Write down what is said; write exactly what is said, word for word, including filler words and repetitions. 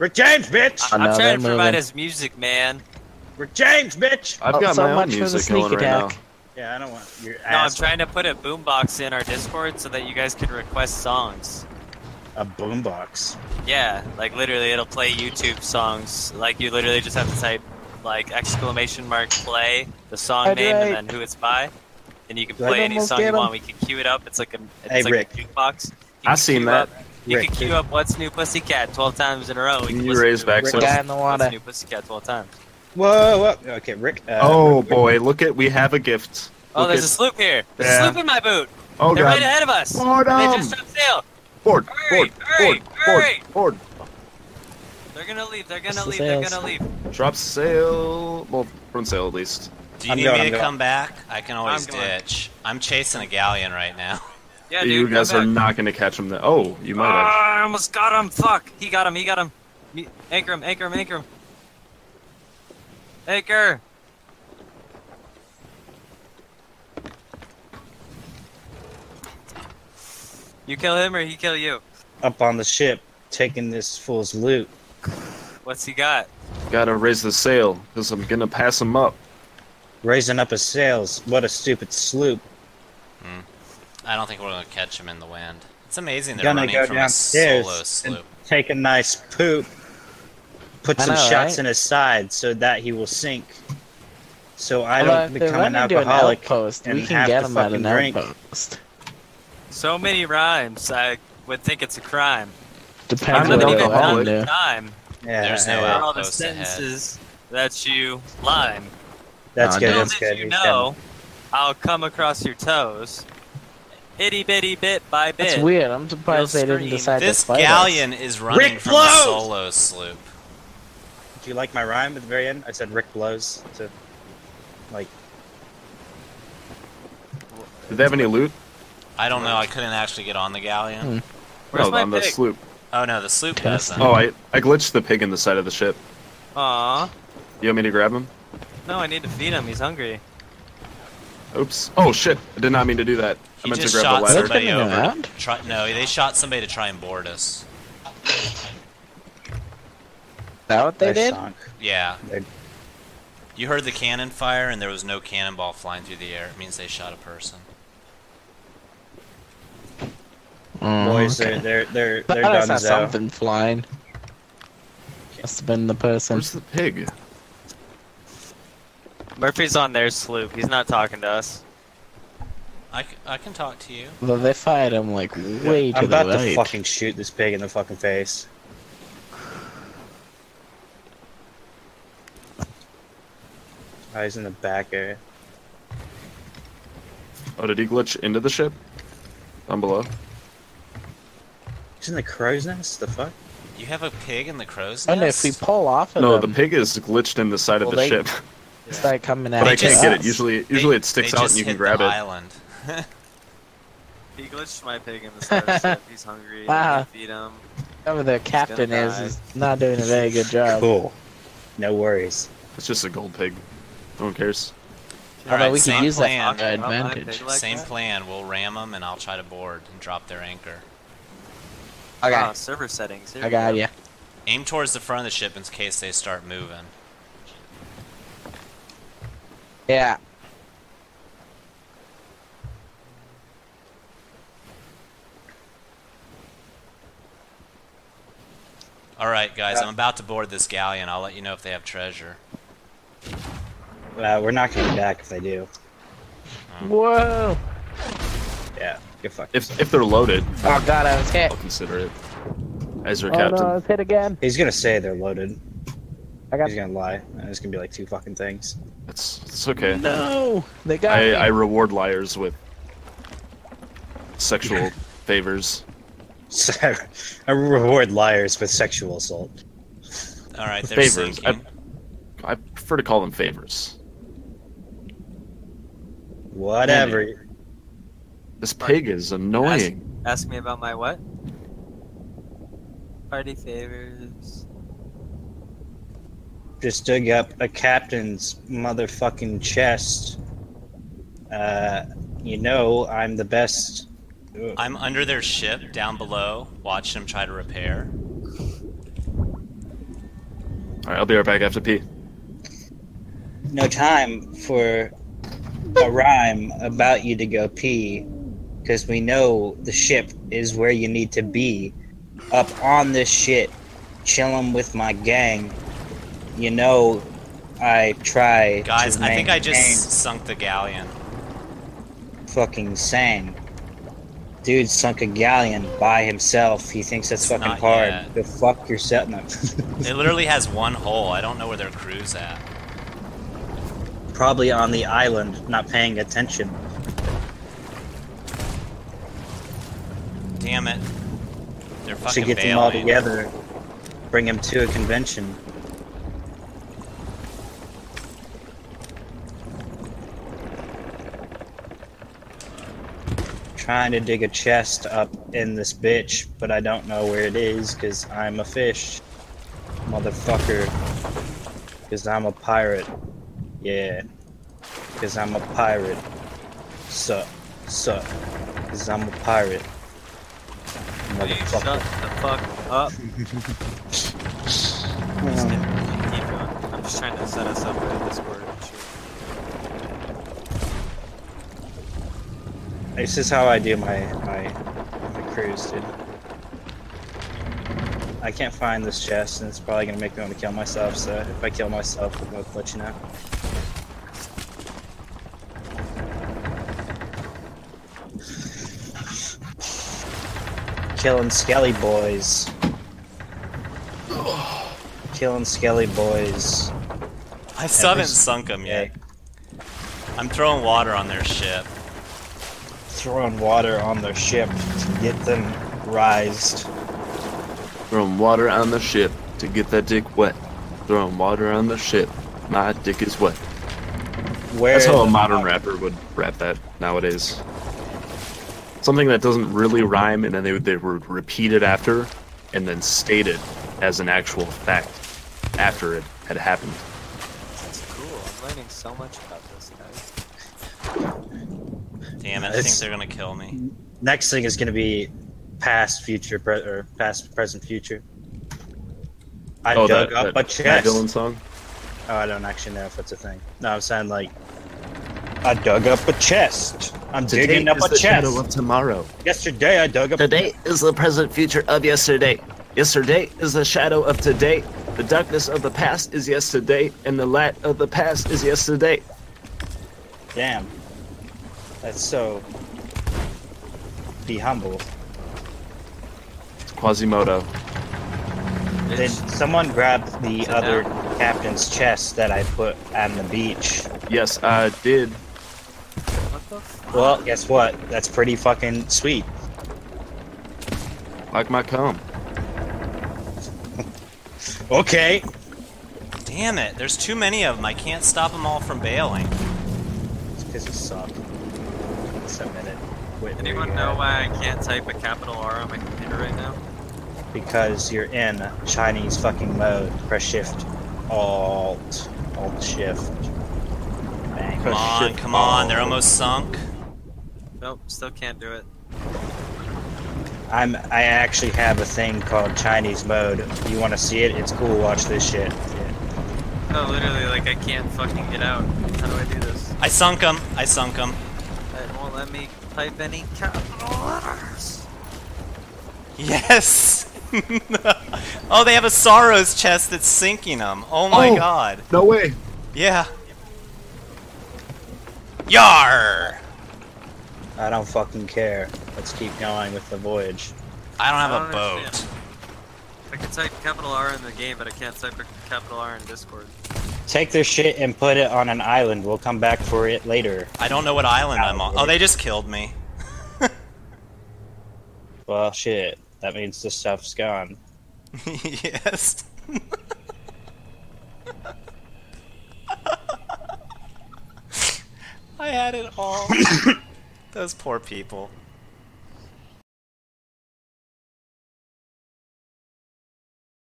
Rick James, bitch! Oh, no, I'm trying to provide moving. his music, man. Rick James, bitch! I've got oh, so my own music going right now. Yeah, I don't want your ass. No, I'm trying to put a boombox in our Discord so that you guys can request songs. A boombox? Yeah, like literally it'll play YouTube songs. Like you literally just have to type like exclamation mark play, the song I name, and then who it's by. And you can do play any song you want. We can queue it up. It's like a, it's hey, like Rick. a jukebox. I seen that. Up. You Rick, can queue up What's New Pussycat twelve times in a row. We can you raise back some. Guy in the water. What's New Pussycat twelve times. Whoa, whoa. Okay, Rick. Uh, oh, Rick, boy. Rick. Look at, we have a gift. Oh, look there's at... a sloop here. There's yeah. a sloop in my boot. Oh, They're God. right ahead of us. Board, they just dropped sail. Board, hurry, board, hurry, board, hurry. board, board. They're gonna leave. They're gonna That's leave. The They're gonna leave. Drop sail. Well, front sail at least. Do you I'm need going, me I'm to going. come back? I can always I'm ditch. Going. I'm chasing a galleon right now. Yeah, dude, you guys are not gonna catch him. There. Oh, you might have. Uh, I almost got him. Fuck. He got him. He got him. Anchor him. Anchor him. Anchor him. Anchor. You kill him or he kill you. Up on the ship, taking this fool's loot. What's he got? Gotta raise the sail, cause I'm gonna pass him up. Raising up his sails. What a stupid sloop. Hmm. I don't think we're gonna catch him in the wind. It's amazing they're gonna running go from a solo sloop. Take a nice poop. Put I some know, shots right? in his side so that he will sink. So I well, don't become an alcoholic an outpost, and we can have get to him fucking at an outpost. So many rhymes. I would think it's a crime. Depends on what you time. Yeah, There's no yeah, all the sentences ahead. that you lime. That's no, good. That's good. You know, I'll come across your toes. Itty bitty bit by bit. That's weird. I'm surprised they didn't decide this to fight This galleon us. is running Rick from blows! a solo sloop. Do you like my rhyme at the very end? I said Rick blows to, like. Did they have any loot? I don't know. I couldn't actually get on the galleon. Hmm. Where's no, my on pig? the sloop. Oh no, the sloop doesn't. Oh, I I glitched the pig in the side of the ship. Aww. You want me to grab him? No, I need to feed him. He's hungry. Oops. Oh shit! I did not mean to do that. I meant to grab the ladder. He just shot somebody over. Try, no, they shot somebody to try and board us. Is that what they did? Yeah. They... You heard the cannon fire, and there was no cannonball flying through the air. It means they shot a person. Mm, Boys, okay. they're they're they're, they're done. That's something flying. Must have been the person. Where's the pig? Murphy's on their sloop. He's not talking to us. I, I can talk to you. Well, they fired him like way yeah, to I'm the right. I'm about to fucking shoot this pig in the fucking face. Oh, he's in the back area. Oh, did he glitch into the ship? Down below. He's in the crow's nest? The fuck? You have a pig in the crow's nest? And if we pull off of No, them, the pig is glitched in the side well, of the they... ship. Start coming out. But I can't get it. Usually, usually they, it sticks out and you can grab it. Island. He glitched my pig in the side. He's hungry. Wow. Feed him. Whoever the captain is is not doing a very good job. Cool. No worries. It's just a gold pig. No one cares. All right, we can use that for advantage. Same plan. We'll ram them, and I'll try to board and drop their anchor. Okay. Uh, server settings. Here I got you. Aim towards the front of the ship in case they start moving. Yeah. Alright guys, uh, I'm about to board this galleon. I'll let you know if they have treasure. Well, we're not gonna be back if they do. Oh. Whoa! Yeah, good fuck. If, if they're loaded... Oh god, I was hit! I'll consider it. As your oh, captain. Oh no, I was hit again! He's gonna say they're loaded. I got He's gonna lie. It's gonna be like two fucking things. It's, it's okay. No! They got I, me. I reward liars with sexual favors. I reward liars with sexual assault. Alright, they're favors. I, I prefer to call them favors. Whatever. Maybe. This pig is annoying. Ask, ask me about my what? Party favors. Just dug up a captain's motherfucking chest. Uh, you know, I'm the best. Ugh. I'm under their ship down below, watching them try to repair. Alright, I'll be right back after pee. No time for a rhyme about you to go pee, because we know the ship is where you need to be. Up on this shit, chilling with my gang. You know, I try. Guys, to I think I just sunk the galleon. Fucking sang. Dude sunk a galleon by himself. He thinks that's it's fucking hard. Yet. Go fuck yourself. No. It literally has one hole. I don't know where their crew's at. Probably on the island, not paying attention. Damn it. They're fucking bailing. Should get them all together. Bring them to a convention. Trying to dig a chest up in this bitch, but I don't know where it is because I'm a fish. Motherfucker. Because I'm a pirate. Yeah. Because I'm a pirate. Suck. Suck. Because I'm a pirate. Motherfucker. Hey, shut the fuck up. I'm, just gonna keep going. I'm just trying to set us up with this word. This is how I do my, my, my cruise, dude. I can't find this chest, and it's probably gonna make me want to kill myself, so if I kill myself, I'll let you know. Killing Skelly boys. Killing Skelly boys. I still haven't sunk them yet. I'm throwing water on their ship. Throwing water on their ship to get them rised. Throwing water on the ship to get that dick wet. Throwing water on the ship, my dick is wet. Where That's how a modern water? rapper would rap that nowadays. Something that doesn't really rhyme, and then they would, they would repeat it after, and then state it as an actual fact after it had happened. That's cool. I'm learning so much about this, guys. Damn it, I think they're gonna kill me. Next thing is gonna be past, future, pre or past, present, future. I oh, dug that, up that, a chest. Dylan song? Oh, I don't actually know if that's a thing. No, I'm saying like, I dug up a chest. I'm Today digging up is a the chest. Shadow of tomorrow. Yesterday I dug up Today a is the present future of yesterday. Yesterday is the shadow of today. The darkness of the past is yesterday, and the light of the past is yesterday. Damn. That's so... Be humble. It's Quasimodo. Did someone grab the other out? captain's chest that I put on the beach? Yes, I did. What the fuck? Well, guess what? That's pretty fucking sweet. Like my cum. Okay. Damn it, there's too many of them. I can't stop them all from bailing. It's because you suck. A minute. Wait, Anyone know why I can't type a capital R on my computer right now? Because you're in Chinese fucking mode. Press shift, alt, alt shift. Bang. Come on, come on, they're almost sunk. Nope, still can't do it. I'm. I actually have a thing called Chinese mode. You want to see it? It's cool. Watch this shit. Yeah. No, literally, like I can't fucking get out. How do I do this? I sunk them. I sunk them. Let me type any capital letters. Yes! Oh, they have a Sorrows chest that's sinking them. Oh my oh, god. No way. Yeah. Yar! I don't fucking care. Let's keep going with the voyage. I don't have I don't a boat. Understand. I can type capital R in the game, but I can't type a capital R in Discord. Take their shit and put it on an island. We'll come back for it later. I don't know what island I'm on. Oh, they just killed me. Well, shit. That means the stuff's gone. Yes. I had it all. Those poor people.